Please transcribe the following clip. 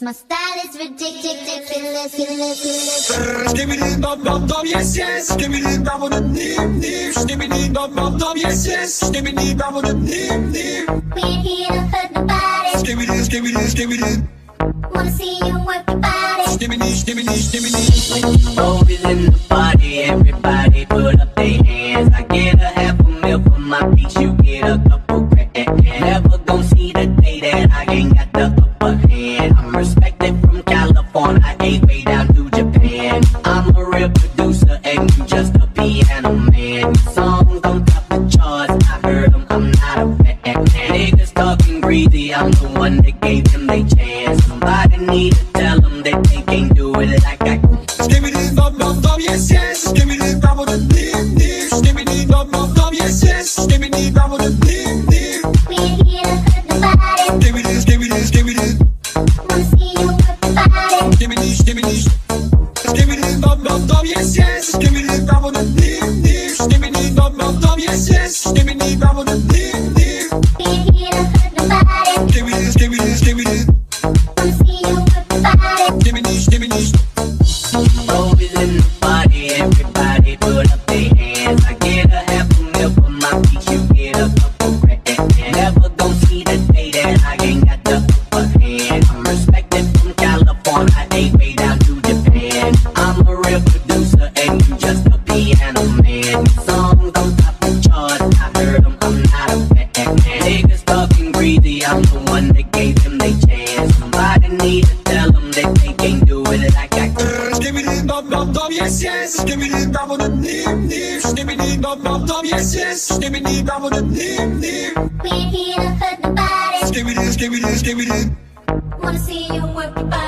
My style is ridiculous, give me the Dom Dom Yes Yes, give me the Dom Dom Yes Yes, give me the Dom Dom Yes Yes, give me the Dom Dom Yes Yes. We're here to hurt the body. Give me this, give me this, give me this. Wanna see you work the body. Give me this, give me this, give me this. When you move is in the party, everybody put up their hands. I get a half a mil for my beats, you get a couple grand. Never gon' see the day that I ain't got the upper hand. Respected from California, ain't way down to Japan. I'm a real producer and you just a piano man. Songs on top the charts, I heard them, I'm not a fan. Niggas talking greedy, I'm the one that gave them their chance. Somebody need to tell them that they can't do it like I can. Give me this Dom Dom Yes Yes, give me this Dom Dom Yes. Give me this Dom Dom Yes Yes, give me this Dom Dom Yes. We here to hurt the body. Give me this, give me this, give me this. Give me this, give me this. Give me this Dom Dom Yes Yes. Give me this Dom Dom Yes. Give me this Dom Dom Yes Yes. Give me this Dom Dom Yes. Give me this, give me this, give me this. Give me this, give me this. Always in the party, everybody put up their hands. I get a half a mil for my beats, you get a couple grand. Never gon' see the day that I ain't got the upper hand. I'm respected from California. Way down to Japan. I'm a real producer and you just a piano man. Songs on top the charts, I heard them, I'm not a fan. Niggas talking greedy, I'm the one that gave them their chance. Somebody need to tell them that they can't do it like I can. Give me this Dom Dom Yes Yes. Give me this Dom Dom Yes. Give me this Dom Yes Yes. Give me this Dom Yes. We're here to hurt the body. Give me this, give me this, give me this. Wanna see you work the body.